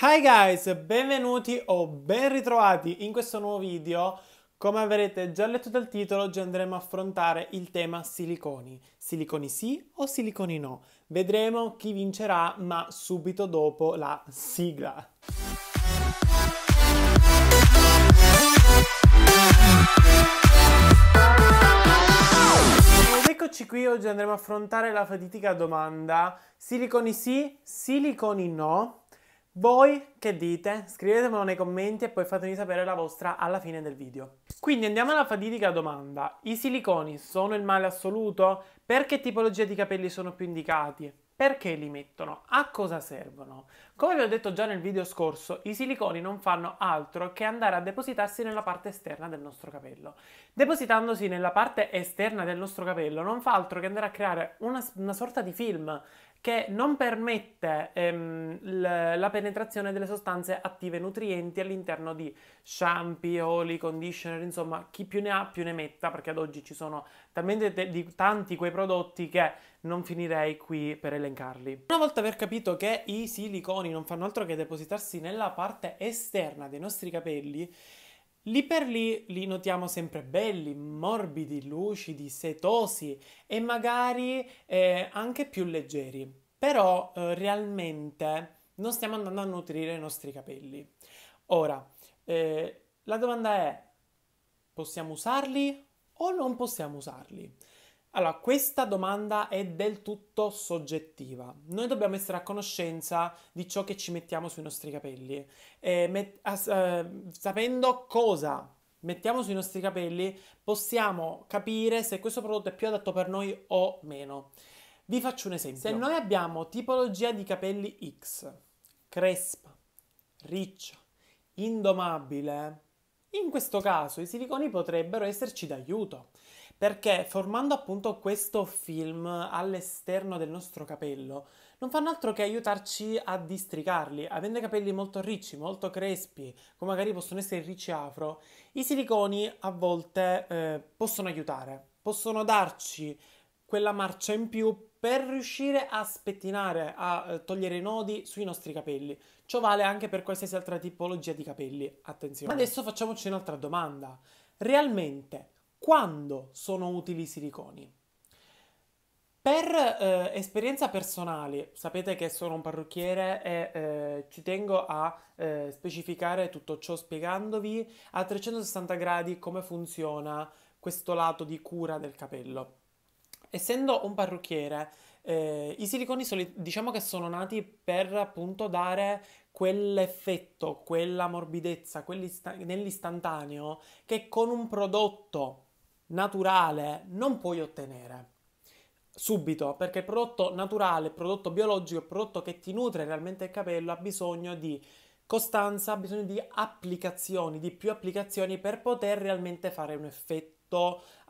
Hi guys, benvenuti o ben ritrovati in questo nuovo video. Come avrete già letto dal titolo, oggi andremo a affrontare il tema siliconi. Siliconi sì o siliconi no? Vedremo chi vincerà, ma subito dopo la sigla. Eccoci qui, oggi andremo a affrontare la fatidica domanda: siliconi sì, siliconi no? Voi che dite? Scrivetemelo nei commenti e poi fatemi sapere la vostra alla fine del video. Quindi andiamo alla fatidica domanda. I siliconi sono il male assoluto? Per che tipologia di capelli sono più indicati? Perché li mettono? A cosa servono? Come vi ho detto già nel video scorso, i siliconi non fanno altro che andare a depositarsi nella parte esterna del nostro capello. Depositandosi nella parte esterna del nostro capello non fa altro che andare a creare una sorta di film che non permette la penetrazione delle sostanze attive nutrienti all'interno di shampoo, oli, conditioner, insomma chi più ne ha più ne metta, perché ad oggi ci sono talmente tanti quei prodotti che non finirei qui per elencarli. Una volta aver capito che i siliconi non fanno altro che depositarsi nella parte esterna dei nostri capelli, lì per lì li notiamo sempre belli, morbidi, lucidi, setosi e magari anche più leggeri. Però realmente non stiamo andando a nutrire i nostri capelli. Ora, la domanda è: possiamo usarli o non possiamo usarli? Allora, questa domanda è del tutto soggettiva. Noi dobbiamo essere a conoscenza di ciò che ci mettiamo sui nostri capelli, sapendo cosa mettiamo sui nostri capelli possiamo capire se questo prodotto è più adatto per noi o meno. Vi faccio un esempio. Se noi abbiamo tipologia di capelli X, crespa, riccia, indomabile, in questo caso i siliconi potrebbero esserci d'aiuto, perché formando appunto questo film all'esterno del nostro capello non fanno altro che aiutarci a districarli. Avendo i capelli molto ricci, molto crespi, come magari possono essere ricci afro, i siliconi a volte possono aiutare, possono darci quella marcia in più per riuscire a spettinare, a togliere i nodi sui nostri capelli. Ciò vale anche per qualsiasi altra tipologia di capelli, attenzione. Ma adesso facciamoci un'altra domanda. Realmente, quando sono utili i siliconi? Per esperienza personale, sapete che sono un parrucchiere e ci tengo a specificare tutto ciò spiegandovi a 360 gradi come funziona questo lato di cura del capello. Essendo un parrucchiere, i siliconi diciamo che sono nati per appunto dare quell'effetto, quella morbidezza, nell'istantaneo che con un prodotto naturale non puoi ottenere subito, perché il prodotto naturale, il prodotto biologico, il prodotto che ti nutre realmente il capello ha bisogno di costanza, ha bisogno di applicazioni, di più applicazioni per poter realmente fare un effetto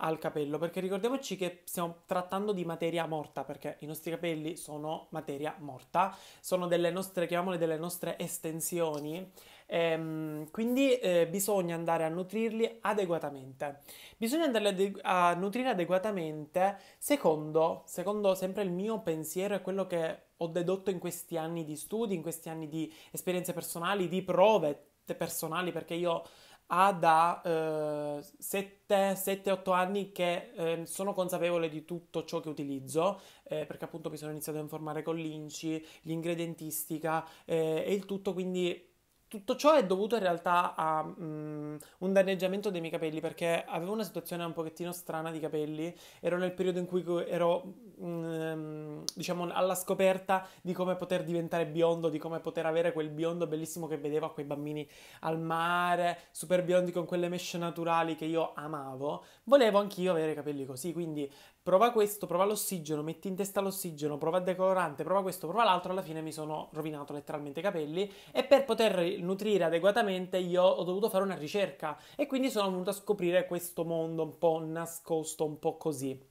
al capello, perché ricordiamoci che stiamo trattando di materia morta, perché i nostri capelli sono materia morta, sono delle nostre, chiamiamole delle nostre estensioni, quindi bisogna andare a nutrirli adeguatamente. Bisogna andare a nutrire adeguatamente secondo sempre il mio pensiero e quello che ho dedotto in questi anni di studi, in questi anni di esperienze personali, di prove personali, perché io ha da 7-8 anni che sono consapevole di tutto ciò che utilizzo, perché appunto mi sono iniziato a informare con l'INCI, l'ingredientistica e il tutto, quindi tutto ciò è dovuto in realtà a un danneggiamento dei miei capelli, perché avevo una situazione un pochettino strana di capelli, ero nel periodo in cui ero diciamo alla scoperta di come poter diventare biondo, di come poter avere quel biondo bellissimo che vedevo a quei bambini al mare, super biondi con quelle mesh naturali che io amavo. Volevo anch'io avere i capelli così, quindi prova questo, prova l'ossigeno, metti in testa l'ossigeno, prova il decolorante, prova questo, prova l'altro, alla fine mi sono rovinato letteralmente i capelli e per poter nutrire adeguatamente io ho dovuto fare una ricerca e quindi sono venuto a scoprire questo mondo un po' nascosto, un po' così.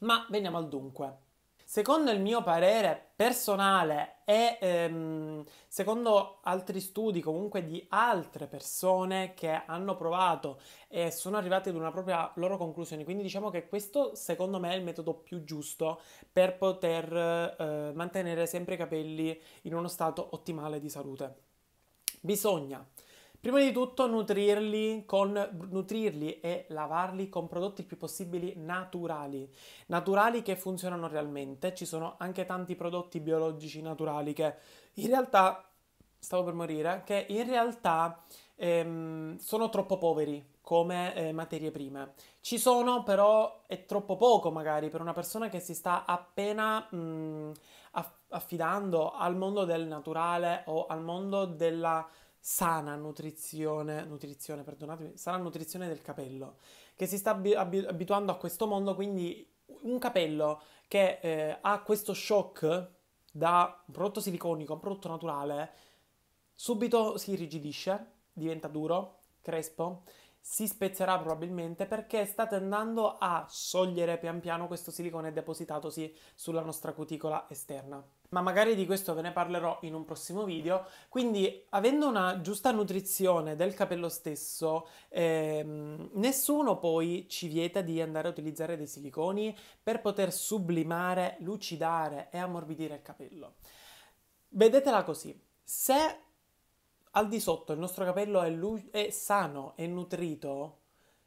Ma veniamo al dunque. Secondo il mio parere personale e secondo altri studi comunque di altre persone che hanno provato e sono arrivate ad una propria loro conclusione, quindi diciamo che questo secondo me è il metodo più giusto per poter mantenere sempre i capelli in uno stato ottimale di salute. Bisogna prima di tutto nutrirli e lavarli con prodotti il più possibili naturali che funzionano realmente. Ci sono anche tanti prodotti biologici naturali che in realtà, stavo per morire, che in realtà sono troppo poveri come materie prime. Ci sono, però è troppo poco magari per una persona che si sta appena affidando al mondo del naturale o al mondo della sana nutrizione, perdonatemi, sana nutrizione del capello, che si sta abituando a questo mondo. Quindi un capello che ha questo shock da un prodotto siliconico a un prodotto naturale subito si irrigidisce, diventa duro, crespo, si spezzerà probabilmente perché state andando a sciogliere pian piano questo silicone depositatosi sulla nostra cuticola esterna. Ma magari di questo ve ne parlerò in un prossimo video. Quindi, avendo una giusta nutrizione del capello stesso, nessuno poi ci vieta di andare a utilizzare dei siliconi per poter sublimare, lucidare e ammorbidire il capello. Vedetela così: se al di sotto il nostro capello è sano e nutrito,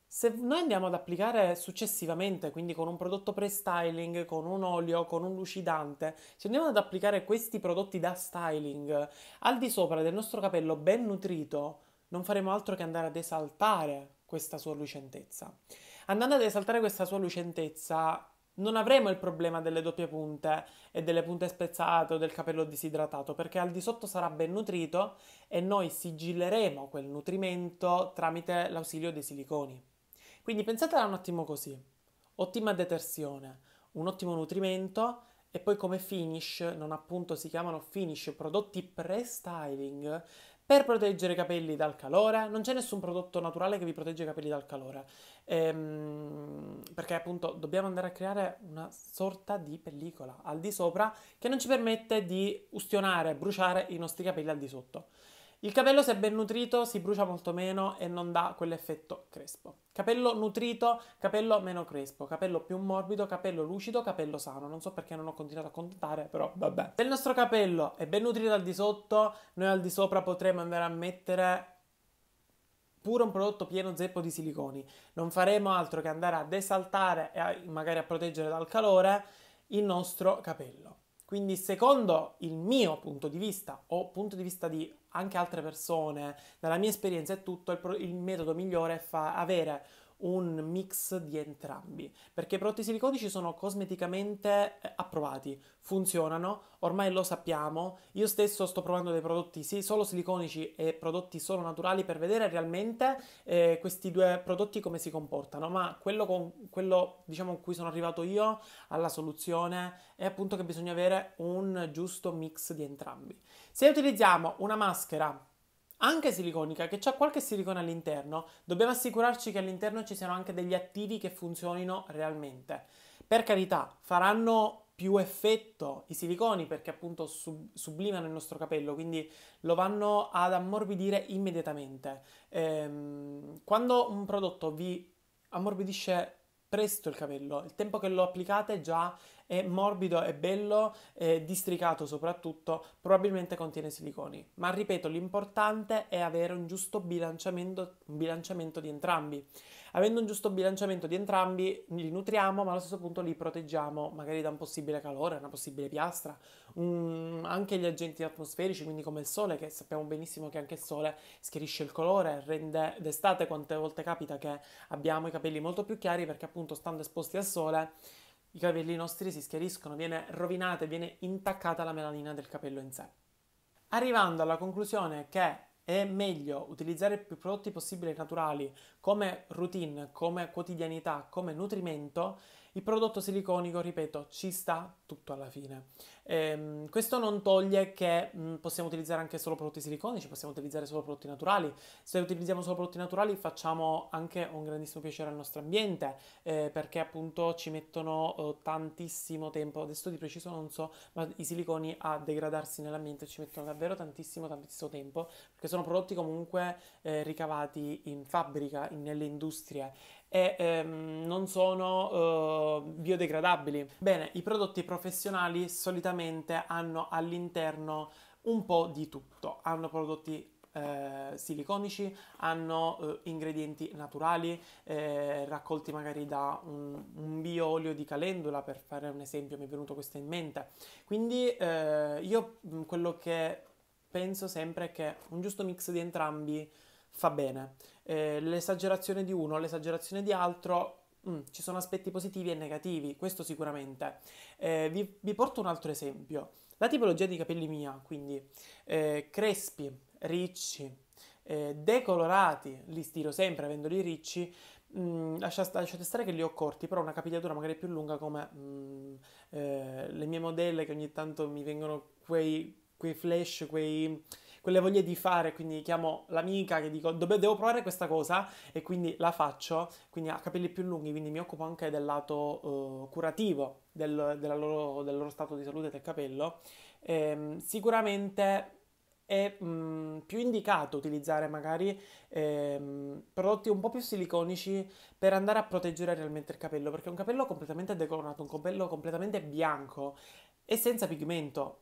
se noi andiamo ad applicare successivamente, quindi con un prodotto pre-styling, con un olio, con un lucidante, se andiamo ad applicare questi prodotti da styling al di sopra del nostro capello ben nutrito, non faremo altro che andare ad esaltare questa sua lucentezza. Andando ad esaltare questa sua lucentezza, non avremo il problema delle doppie punte e delle punte spezzate o del capello disidratato, perché al di sotto sarà ben nutrito e noi sigilleremo quel nutrimento tramite l'ausilio dei siliconi. Quindi pensatela un attimo così: ottima detersione, un ottimo nutrimento e poi come finish, non appunto si chiamano finish, prodotti pre-styling per proteggere i capelli dal calore. Non c'è nessun prodotto naturale che vi protegge i capelli dal calore, perché appunto dobbiamo andare a creare una sorta di pellicola al di sopra che non ci permette di ustionare, bruciare i nostri capelli al di sotto. Il capello, se è ben nutrito, si brucia molto meno e non dà quell'effetto crespo. Capello nutrito, capello meno crespo, capello più morbido, capello lucido, capello sano. Non so perché non ho continuato a contare, però vabbè. Se il nostro capello è ben nutrito al di sotto, noi al di sopra potremo andare a mettere pure un prodotto pieno zeppo di siliconi. Non faremo altro che andare ad esaltare e magari a proteggere dal calore il nostro capello. Quindi, secondo il mio punto di vista o punto di vista di anche altre persone, dalla mia esperienza è tutto, il metodo migliore è avere un mix di entrambi, perché i prodotti siliconici sono cosmeticamente approvati, funzionano, ormai lo sappiamo. Io stesso sto provando dei prodotti solo siliconici e prodotti solo naturali per vedere realmente questi due prodotti come si comportano, ma quello diciamo a cui sono arrivato io alla soluzione è appunto che bisogna avere un giusto mix di entrambi. Se utilizziamo una maschera anche siliconica, che c'ha qualche silicone all'interno, dobbiamo assicurarci che all'interno ci siano anche degli attivi che funzionino realmente. Per carità, faranno più effetto i siliconi perché appunto sublimano il nostro capello, quindi lo vanno ad ammorbidire immediatamente. Quando un prodotto vi ammorbidisce presto il capello, il tempo che lo applicate già è morbido, è bello, è districato soprattutto, probabilmente contiene siliconi. Ma ripeto, l'importante è avere un giusto bilanciamento di entrambi. Avendo un giusto bilanciamento di entrambi, li nutriamo ma allo stesso punto li proteggiamo magari da un possibile calore, una possibile piastra, anche gli agenti atmosferici, quindi come il sole, che sappiamo benissimo che anche il sole schiarisce il colore, rende d'estate quante volte capita che abbiamo i capelli molto più chiari perché appunto stando esposti al sole i capelli nostri si schiariscono, viene rovinata e viene intaccata la melanina del capello in sé. Arrivando alla conclusione che è meglio utilizzare più prodotti possibili naturali come routine, come quotidianità, come nutrimento, il prodotto siliconico, ripeto, ci sta tutto alla fine. Questo non toglie che possiamo utilizzare anche solo prodotti siliconici, possiamo utilizzare solo prodotti naturali. Se utilizziamo solo prodotti naturali facciamo anche un grandissimo piacere al nostro ambiente, perché appunto ci mettono tantissimo tempo, adesso di preciso non so, ma i siliconi a degradarsi nell'ambiente ci mettono davvero tantissimo tempo, perché sono prodotti comunque ricavati in fabbrica, nelle industrie, e non sono biodegradabili. Bene, i prodotti professionali solitamente hanno all'interno un po' di tutto, hanno prodotti siliconici, hanno ingredienti naturali raccolti magari da un bio olio di calendula, per fare un esempio, mi è venuto questo in mente. Quindi io quello che penso sempre è che un giusto mix di entrambi fa bene. L'esagerazione di uno, l'esagerazione di altro, ci sono aspetti positivi e negativi, questo sicuramente. Vi porto un altro esempio. La tipologia di capelli mia, quindi crespi, ricci, decolorati, li stiro sempre avendoli ricci, lasciate stare che li ho corti, però una capigliatura magari più lunga come le mie modelle, che ogni tanto mi vengono quei flash, quelle voglie di fare, quindi chiamo l'amica che dico devo provare questa cosa e quindi la faccio, quindi ha capelli più lunghi, quindi mi occupo anche del lato curativo del loro stato di salute del capello. Sicuramente è più indicato utilizzare magari prodotti un po' più siliconici per andare a proteggere realmente il capello, perché un capello completamente decolorato, un capello completamente bianco e senza pigmento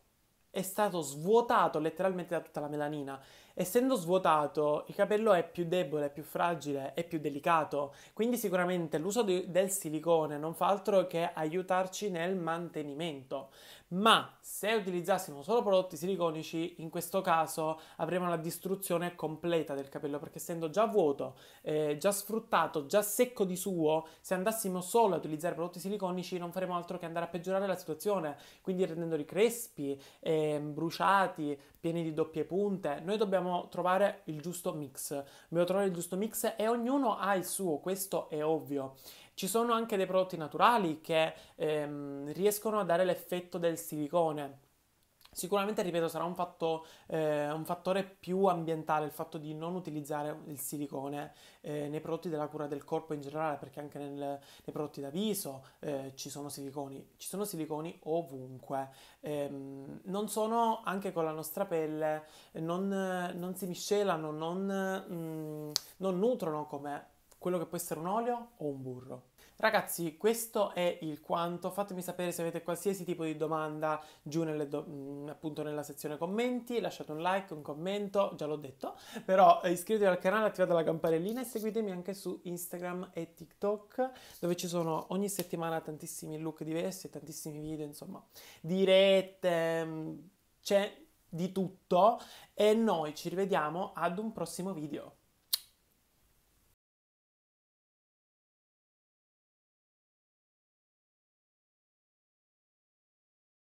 è stato svuotato letteralmente da tutta la melanina. Essendo svuotato, il capello è più debole, è più fragile, è più delicato, quindi sicuramente l'uso del silicone non fa altro che aiutarci nel mantenimento. Ma se utilizzassimo solo prodotti siliconici, in questo caso avremo la distruzione completa del capello, perché essendo già vuoto, già sfruttato, già secco di suo, se andassimo solo a utilizzare prodotti siliconici non faremo altro che andare a peggiorare la situazione, quindi rendendoli crespi, bruciati, pieni di doppie punte. Noi dobbiamo trovare il giusto mix, e ognuno ha il suo, questo è ovvio. Ci sono anche dei prodotti naturali che riescono a dare l'effetto del silicone. Sicuramente, ripeto, sarà un fattore più ambientale il fatto di non utilizzare il silicone nei prodotti della cura del corpo in generale, perché anche nei prodotti da viso ci sono siliconi ovunque. Non sono, anche con la nostra pelle, non si miscelano, non nutrono come quello che può essere un olio o un burro. Ragazzi, questo è il quanto. Fatemi sapere se avete qualsiasi tipo di domanda giù appunto nella sezione commenti, lasciate un like, un commento, già l'ho detto, però iscrivetevi al canale, attivate la campanellina e seguitemi anche su Instagram e TikTok, dove ci sono ogni settimana tantissimi look diversi e tantissimi video, insomma, dirette, c'è di tutto e noi ci rivediamo ad un prossimo video.